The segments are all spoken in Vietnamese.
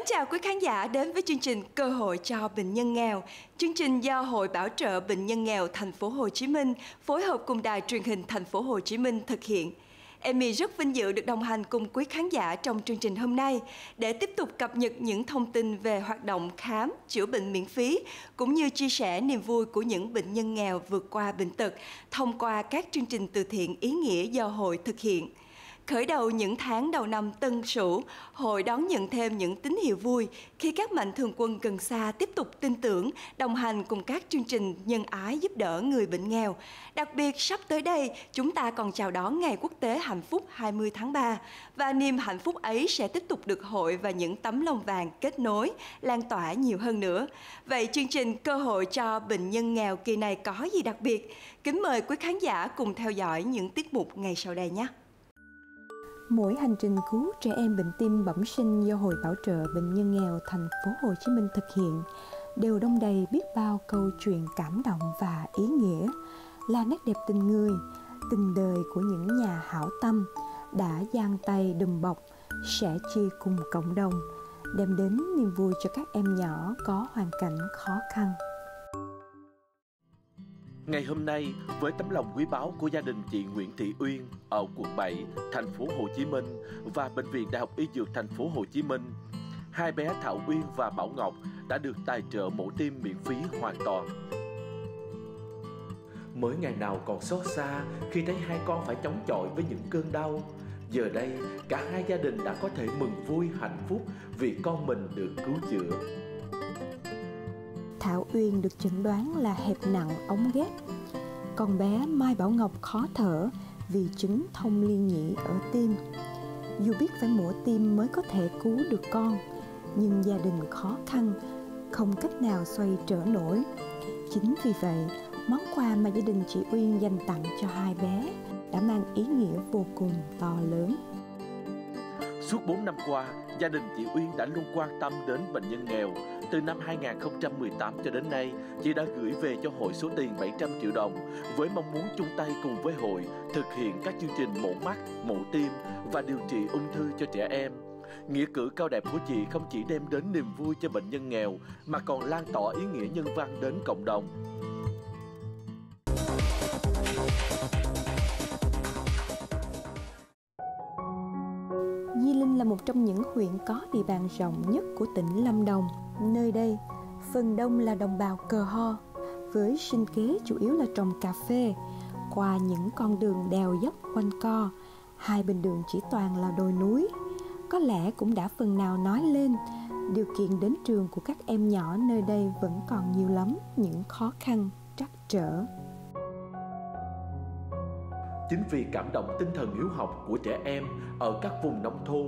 Mến chào quý khán giả đến với chương trình Cơ hội cho bệnh nhân nghèo. Chương trình do Hội Bảo trợ Bệnh nhân nghèo Thành phố Hồ Chí Minh phối hợp cùng Đài Truyền hình Thành phố Hồ Chí Minh thực hiện. Emmy rất vinh dự được đồng hành cùng quý khán giả trong chương trình hôm nay để tiếp tục cập nhật những thông tin về hoạt động khám, chữa bệnh miễn phí cũng như chia sẻ niềm vui của những bệnh nhân nghèo vượt qua bệnh tật thông qua các chương trình từ thiện ý nghĩa do Hội thực hiện. Khởi đầu những tháng đầu năm Tân Sửu, Hội đón nhận thêm những tín hiệu vui khi các mạnh thường quân gần xa tiếp tục tin tưởng, đồng hành cùng các chương trình nhân ái giúp đỡ người bệnh nghèo. Đặc biệt, sắp tới đây, chúng ta còn chào đón Ngày Quốc tế Hạnh phúc 20 tháng 3 và niềm hạnh phúc ấy sẽ tiếp tục được Hội và những tấm lòng vàng kết nối, lan tỏa nhiều hơn nữa. Vậy chương trình Cơ hội cho bệnh nhân nghèo kỳ này có gì đặc biệt? Kính mời quý khán giả cùng theo dõi những tiết mục ngày sau đây nhé! Mỗi hành trình cứu trẻ em bệnh tim bẩm sinh do Hội Bảo trợ Bệnh nhân nghèo Thành phố Hồ Chí Minh thực hiện đều đong đầy biết bao câu chuyện cảm động và ý nghĩa, là nét đẹp tình người, tình đời của những nhà hảo tâm đã dang tay đùm bọc, sẻ chia cùng cộng đồng, đem đến niềm vui cho các em nhỏ có hoàn cảnh khó khăn. Ngày hôm nay, với tấm lòng quý báu của gia đình chị Nguyễn Thị Uyên ở quận 7, Thành phố Hồ Chí Minh và Bệnh viện Đại học Y Dược Thành phố Hồ Chí Minh, hai bé Thảo Uyên và Bảo Ngọc đã được tài trợ mổ tim miễn phí hoàn toàn. Mới ngày nào còn xót xa khi thấy hai con phải chống chọi với những cơn đau, giờ đây cả hai gia đình đã có thể mừng vui hạnh phúc vì con mình được cứu chữa. Thảo Uyên được chẩn đoán là hẹp nặng ống ghép. Còn bé Mai Bảo Ngọc khó thở vì chứng thông liên nhĩ ở tim. Dù biết phải mổ tim mới có thể cứu được con, nhưng gia đình khó khăn, không cách nào xoay trở nổi. Chính vì vậy, món quà mà gia đình chị Uyên dành tặng cho hai bé đã mang ý nghĩa vô cùng to lớn. Suốt 4 năm qua, gia đình chị Uyên đã luôn quan tâm đến bệnh nhân nghèo. Từ năm 2018 cho đến nay, chị đã gửi về cho Hội số tiền 700 triệu đồng với mong muốn chung tay cùng với Hội thực hiện các chương trình mổ mắt, mổ tim và điều trị ung thư cho trẻ em. Nghĩa cử cao đẹp của chị không chỉ đem đến niềm vui cho bệnh nhân nghèo mà còn lan tỏa ý nghĩa nhân văn đến cộng đồng. Di Linh là một trong những huyện có địa bàn rộng nhất của tỉnh Lâm Đồng. Nơi đây, phần đông là đồng bào Cờ Ho, với sinh kế chủ yếu là trồng cà phê. Qua những con đường đèo dốc quanh co, hai bên đường chỉ toàn là đồi núi. Có lẽ cũng đã phần nào nói lên, điều kiện đến trường của các em nhỏ nơi đây vẫn còn nhiều lắm những khó khăn, trắc trở. Chính vì cảm động tinh thần hiếu học của trẻ em ở các vùng nông thôn,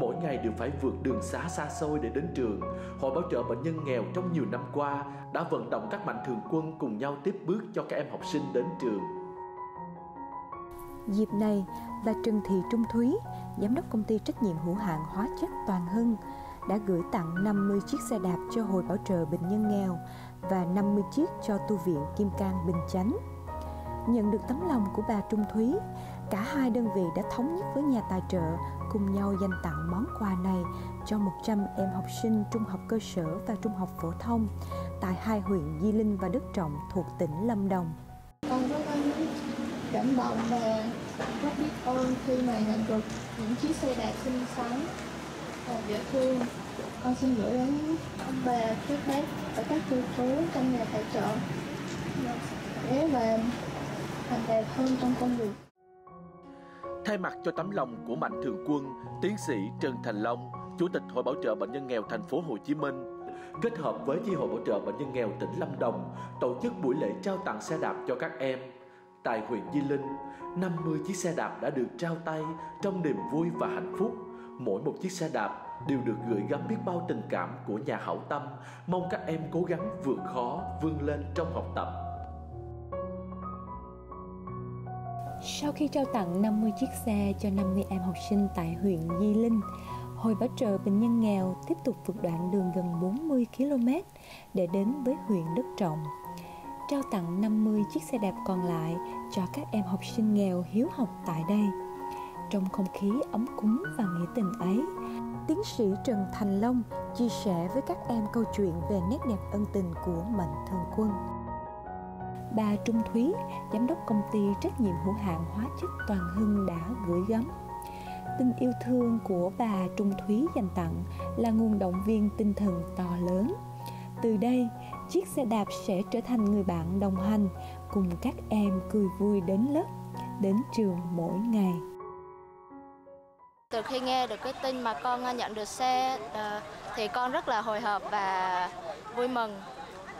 mỗi ngày đều phải vượt đường xá xa xôi để đến trường, Hội Bảo trợ Bệnh nhân nghèo trong nhiều năm qua đã vận động các mạnh thường quân cùng nhau tiếp bước cho các em học sinh đến trường. Dịp này, bà Trần Thị Trung Thúy, Giám đốc Công ty Trách nhiệm Hữu hạn Hóa chất Toàn Hưng, đã gửi tặng 50 chiếc xe đạp cho Hội Bảo trợ Bệnh nhân nghèo và 50 chiếc cho tu viện Kim Cang Bình Chánh. Nhận được tấm lòng của bà Trung Thúy, cả hai đơn vị đã thống nhất với nhà tài trợ cùng nhau dành tặng món quà này cho 100 em học sinh trung học cơ sở và trung học phổ thông tại hai huyện Di Linh và Đức Trọng thuộc tỉnh Lâm Đồng. Con rất cảm động và rất biết ơn khi mà nhận được những chiếc xe đạp xinh xắn và dễ thương. Con xin gửi đến ông bà, các bác ở các khu phố trong nhà tài trợ để mà thành đạt hơn trong công việc. Thay mặt cho tấm lòng của mạnh thường quân, tiến sĩ Trần Thành Long, Chủ tịch Hội Bảo trợ Bệnh nhân nghèo Thành phố Hồ Chí Minh, kết hợp với chi hội Bảo trợ Bệnh nhân nghèo tỉnh Lâm Đồng tổ chức buổi lễ trao tặng xe đạp cho các em. Tại huyện Di Linh, 50 chiếc xe đạp đã được trao tay trong niềm vui và hạnh phúc. Mỗi một chiếc xe đạp đều được gửi gắm biết bao tình cảm của nhà hảo tâm, mong các em cố gắng vượt khó, vươn lên trong học tập. Sau khi trao tặng 50 chiếc xe cho 50 em học sinh tại huyện Di Linh, Hội Bảo trợ Bệnh nhân nghèo tiếp tục vượt đoạn đường gần 40 km để đến với huyện Đức Trọng. Trao tặng 50 chiếc xe đạp còn lại cho các em học sinh nghèo hiếu học tại đây. Trong không khí ấm cúng và nghĩa tình ấy, tiến sĩ Trần Thành Long chia sẻ với các em câu chuyện về nét đẹp ân tình của Mạnh Thường Quân. Bà Trung Thúy, giám đốc công ty trách nhiệm hữu hạn hóa chất Toàn Hưng đã gửi gắm. Tình yêu thương của bà Trung Thúy dành tặng là nguồn động viên tinh thần to lớn. Từ đây, chiếc xe đạp sẽ trở thành người bạn đồng hành cùng các em cười vui đến lớp, đến trường mỗi ngày. Từ khi nghe được cái tin mà con nhận được xe thì con rất là hồi hộp và vui mừng.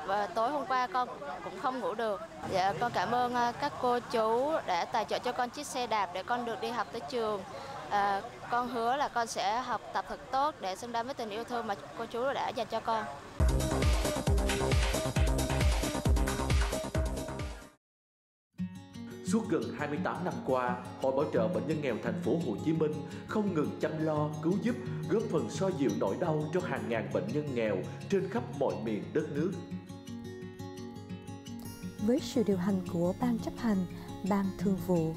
Và tối hôm qua con cũng không ngủ được. Dạ, con cảm ơn các cô chú đã tài trợ cho con chiếc xe đạp để con được đi học tới trường. Con hứa là con sẽ học tập thật tốt để xứng đáng với tình yêu thương mà cô chú đã dành cho con. Suốt gần 28 năm qua, Hội Bảo trợ Bệnh nhân nghèo thành phố Hồ Chí Minh không ngừng chăm lo, cứu giúp, góp phần xoa dịu nỗi đau cho hàng ngàn bệnh nhân nghèo trên khắp mọi miền đất nước. Với sự điều hành của Ban chấp hành, Ban thường vụ,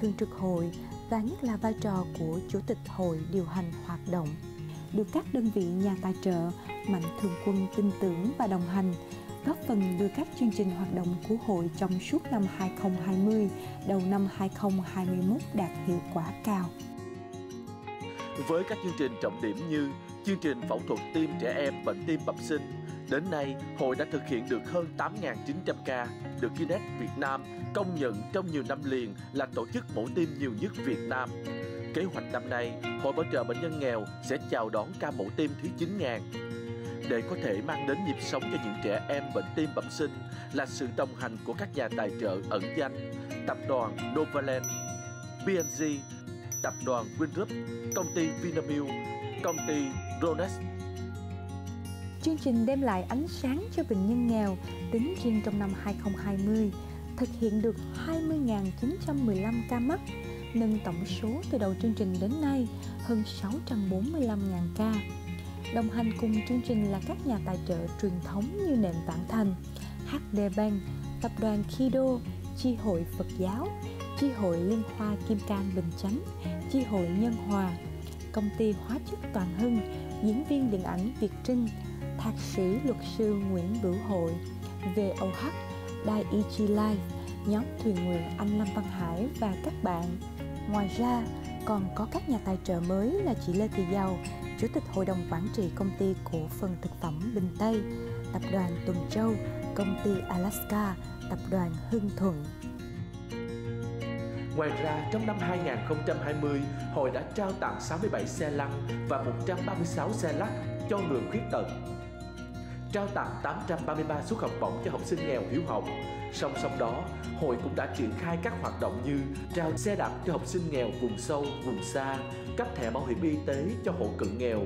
Thường trực Hội và nhất là vai trò của Chủ tịch Hội điều hành hoạt động, được các đơn vị nhà tài trợ, Mạnh Thường Quân tin tưởng và đồng hành, góp phần đưa các chương trình hoạt động của hội trong suốt năm 2020, đầu năm 2021 đạt hiệu quả cao. Với các chương trình trọng điểm như chương trình phẫu thuật tim trẻ em bệnh tim bẩm sinh, đến nay hội đã thực hiện được hơn 8.900 ca, được Guinness Việt Nam công nhận trong nhiều năm liền là tổ chức mổ tim nhiều nhất Việt Nam. Kế hoạch năm nay, Hội Bảo trợ Bệnh nhân nghèo sẽ chào đón ca mổ tim thứ 9.000. Để có thể mang đến nhịp sống cho những trẻ em bệnh tim bẩm sinh là sự đồng hành của các nhà tài trợ ẩn danh, tập đoàn Novaland, BnG, tập đoàn Winrub, công ty Vinamilk, công ty Rones. Chương trình đem lại ánh sáng cho bệnh nhân nghèo tính riêng trong năm 2020, thực hiện được 20.915 ca mắc, nâng tổng số từ đầu chương trình đến nay hơn 645.000 ca. Đồng hành cùng chương trình là các nhà tài trợ truyền thống như nệm Vạn Thành, HDBank, tập đoàn Kido, Chi hội Phật giáo, Chi hội Liên Hoa Kim Cang Bình Chánh, Chi hội Nhân Hòa, công ty hóa chất Toàn Hưng, diễn viên điện ảnh Việt Trinh, thạc sĩ luật sư Nguyễn Bửu Hội, VOH, Đai Ichi Life, nhóm thiện nguyện Anh Lâm Văn Hải và các bạn. Ngoài ra, còn có các nhà tài trợ mới là chị Lê Thị Giàu, Chủ tịch Hội đồng Quản trị Công ty Cổ phần Thực phẩm Bình Tây, Tập đoàn Tùng Châu, Công ty Alaska, Tập đoàn Hưng Thuận. Ngoài ra, trong năm 2020, Hội đã trao tặng 67 xe lăn và 136 xe lắc cho người khuyết tật, trao tặng 833 suất học bổng cho học sinh nghèo hiếu học. Song song đó, Hội cũng đã triển khai các hoạt động như trao xe đạp cho học sinh nghèo vùng sâu, vùng xa, cấp thẻ bảo hiểm y tế cho hộ cận nghèo,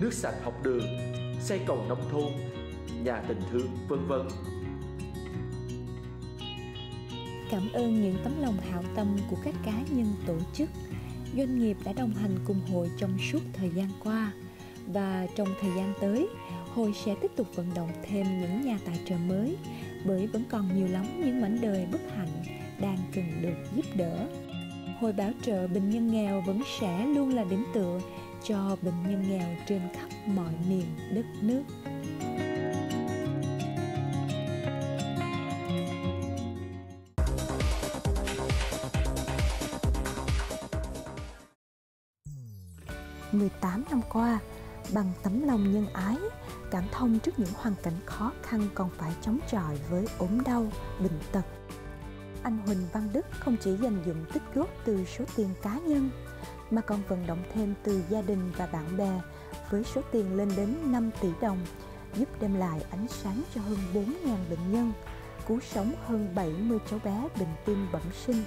nước sạch học đường, xây cầu nông thôn, nhà tình thương, vân vân. Cảm ơn những tấm lòng hảo tâm của các cá nhân tổ chức, doanh nghiệp đã đồng hành cùng hội trong suốt thời gian qua. Và trong thời gian tới, hội sẽ tiếp tục vận động thêm những nhà tài trợ mới, bởi vẫn còn nhiều lắm những mảnh đời bất hạnh đang cần được giúp đỡ. Hội Bảo trợ Bệnh nhân nghèo vẫn sẽ luôn là điểm tựa cho bệnh nhân nghèo trên khắp mọi miền đất nước. Hơn 18 năm qua, bằng tấm lòng nhân ái, cảm thông trước những hoàn cảnh khó khăn còn phải chống chọi với ốm đau, bệnh tật, anh Huỳnh Văn Đức không chỉ dành dụm tích góp từ số tiền cá nhân mà còn vận động thêm từ gia đình và bạn bè với số tiền lên đến 5 tỷ đồng, giúp đem lại ánh sáng cho hơn 4.000 bệnh nhân, cứu sống hơn 70 cháu bé bệnh tim bẩm sinh.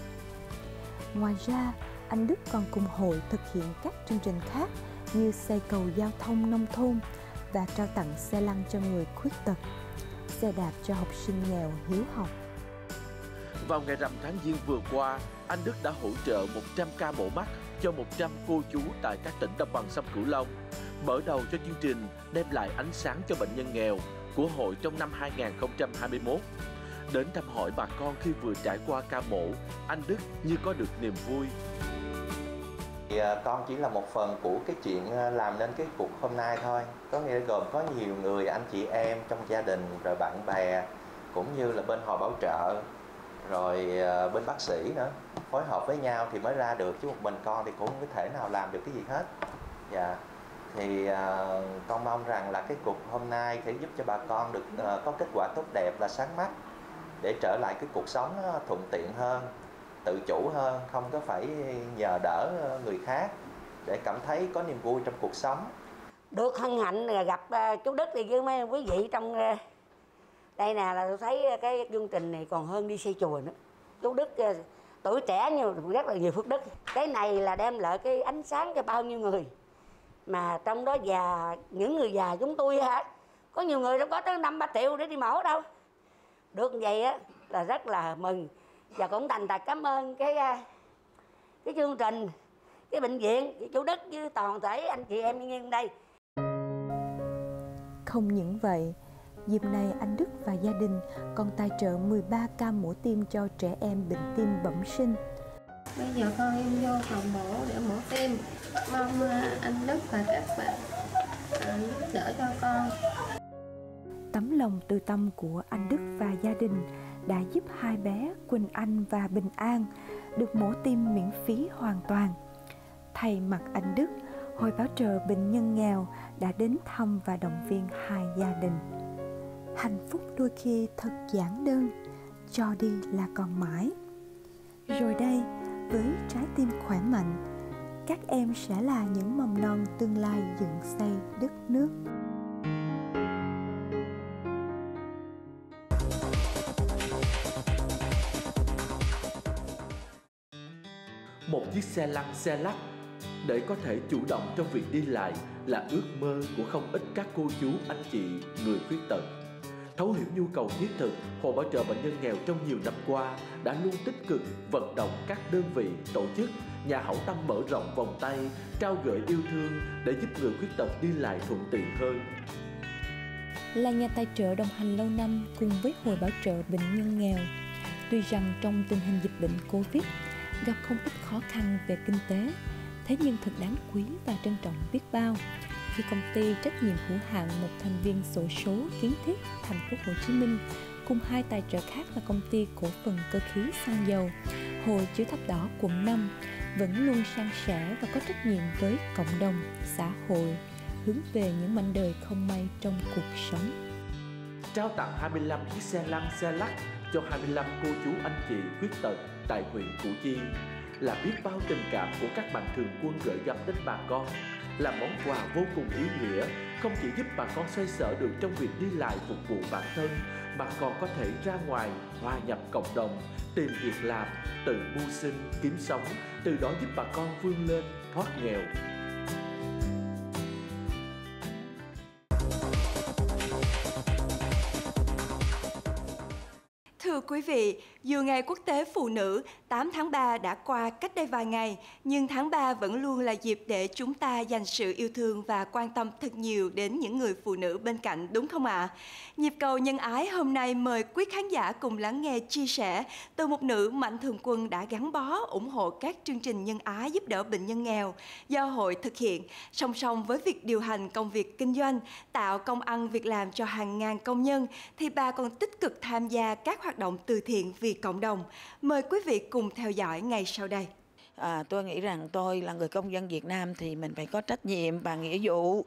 Ngoài ra, anh Đức còn cùng hội thực hiện các chương trình khác như xây cầu giao thông nông thôn và trao tặng xe lăn cho người khuyết tật, xe đạp cho học sinh nghèo hiếu học. Vào ngày rằm tháng Giêng vừa qua, anh Đức đã hỗ trợ 100 ca mổ mắt cho 100 cô chú tại các tỉnh đồng bằng sông Cửu Long, mở đầu cho chương trình đem lại ánh sáng cho bệnh nhân nghèo của hội trong năm 2021. Đến thăm hỏi bà con khi vừa trải qua ca mổ, anh Đức như có được niềm vui. Thì con chỉ là một phần của cái chuyện làm nên cái cuộc hôm nay thôi. Có nghĩa gồm có nhiều người, anh chị em trong gia đình, rồi bạn bè, cũng như là bên hội bảo trợ, rồi bên bác sĩ nữa. Phối hợp với nhau thì mới ra được, chứ một mình con thì cũng không có thể nào làm được cái gì hết. Dạ. Thì con mong rằng là cái cuộc hôm nay sẽ giúp cho bà con được có kết quả tốt đẹp và sáng mắt, để trở lại cái cuộc sống nó thuận tiện hơn, tự chủ hơn, không có phải nhờ đỡ người khác, để cảm thấy có niềm vui trong cuộc sống. Được hân hạnh gặp chú Đức thì với mấy quý vị trong đây nè, là tôi thấy cái chương trình này còn hơn đi xây chùa nữa. Chú Đức tuổi trẻ nhưng rất là nhiều phước đức. Cái này là đem lại cái ánh sáng cho bao nhiêu người, mà trong đó già, những người già chúng tôi hả, có nhiều người đâu có tới 5-3 triệu để đi mổ đâu. Được vậy á là rất là mừng, và cũng thành thật cảm ơn cái chương trình, cái bệnh viện, chú Đức với toàn thể anh chị em nhân đây. Không những vậy, dịp này anh Đức và gia đình còn tài trợ 13 ca mổ tim cho trẻ em bệnh tim bẩm sinh. Bây giờ con em vô phòng mổ để mổ tim, mong anh Đức và các bạn giúp đỡ cho con. Tấm lòng từ tâm của anh Đức và gia đình đã giúp hai bé Quỳnh Anh và Bình An được mổ tim miễn phí hoàn toàn. Thay mặt anh Đức, Hội Bảo trợ Bệnh nhân nghèo đã đến thăm và động viên hai gia đình. Hạnh phúc đôi khi thật giản đơn, cho đi là còn mãi. Rồi đây, với trái tim khỏe mạnh, các em sẽ là những mầm non tương lai dựng xây đất nước. Một chiếc xe lăn xe lắc để có thể chủ động trong việc đi lại là ước mơ của không ít các cô chú anh chị người khuyết tật. Thấu hiểu nhu cầu thiết thực, Hội Bảo trợ Bệnh nhân nghèo trong nhiều năm qua đã luôn tích cực vận động các đơn vị, tổ chức, nhà hảo tâm mở rộng vòng tay, trao gửi yêu thương để giúp người khuyết tật đi lại thuận tiện hơn. Là nhà tài trợ đồng hành lâu năm cùng với Hội Bảo trợ Bệnh nhân nghèo, tuy rằng trong tình hình dịch bệnh Covid gặp không ít khó khăn về kinh tế, thế nhưng thật đáng quý và trân trọng biết bao khi công ty trách nhiệm hữu hạn một thành viên xổ số Kiến Thiết thành phố Hồ Chí Minh cùng hai tài trợ khác là công ty cổ phần cơ khí xăng dầu Hồ Chứa Thập Đỏ quận 5 vẫn luôn san sẻ và có trách nhiệm với cộng đồng, xã hội, hướng về những mảnh đời không may trong cuộc sống. Trao tặng 25 chiếc xe lăn xe lắc cho 25 cô chú anh chị khuyết tật tại huyện Củ Chi là biết bao tình cảm của các mạnh thường quân gửi gắm đến bà con, là món quà vô cùng ý nghĩa, không chỉ giúp bà con xoay sở được trong việc đi lại phục vụ bản thân, mà còn có thể ra ngoài, hòa nhập cộng đồng, tìm việc làm, tự mưu sinh, kiếm sống, từ đó giúp bà con vươn lên, thoát nghèo. Thưa quý vị, dù Ngày Quốc tế Phụ nữ 8 tháng 3 đã qua cách đây vài ngày, nhưng tháng 3 vẫn luôn là dịp để chúng ta dành sự yêu thương và quan tâm thật nhiều đến những người phụ nữ bên cạnh, đúng không ạ? Nhịp cầu nhân ái hôm nay mời quý khán giả cùng lắng nghe chia sẻ từ một nữ mạnh thường quân đã gắn bó, ủng hộ các chương trình nhân ái giúp đỡ bệnh nhân nghèo do hội thực hiện, song song với việc điều hành công việc kinh doanh, tạo công ăn việc làm cho hàng ngàn công nhân, thì bà còn tích cực tham gia các hoạt động từ thiện vì cộng đồng. Mời quý vị cùng theo dõi ngay sau đây. Tôi nghĩ rằng tôi là người công dân Việt Nam thì mình phải có trách nhiệm và nghĩa vụ,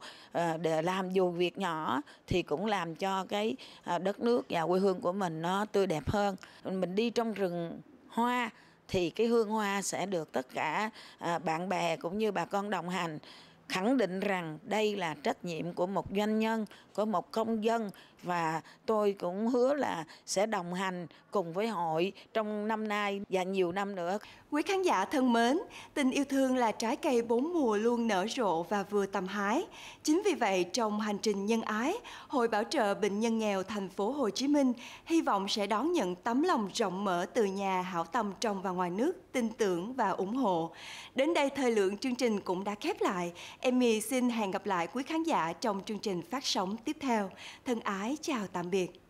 để làm dù việc nhỏ thì cũng làm cho cái đất nước và quê hương của mình nó tươi đẹp hơn. Mình đi trong rừng hoa thì cái hương hoa sẽ được tất cả bạn bè cũng như bà con đồng hành, khẳng định rằng đây là trách nhiệm của một doanh nhân, của một công dân, và tôi cũng hứa là sẽ đồng hành cùng với hội trong năm nay và nhiều năm nữa. Quý khán giả thân mến, tình yêu thương là trái cây bốn mùa luôn nở rộ và vừa tầm hái. Chính vì vậy, trong hành trình nhân ái, Hội Bảo trợ Bệnh nhân nghèo thành phố Hồ Chí Minh hy vọng sẽ đón nhận tấm lòng rộng mở từ nhà hảo tâm trong và ngoài nước, tin tưởng và ủng hộ. Đến đây thời lượng chương trình cũng đã khép lại. Emmy xin hẹn gặp lại quý khán giả trong chương trình phát sóng tiếp theo. Thân ái chào tạm biệt.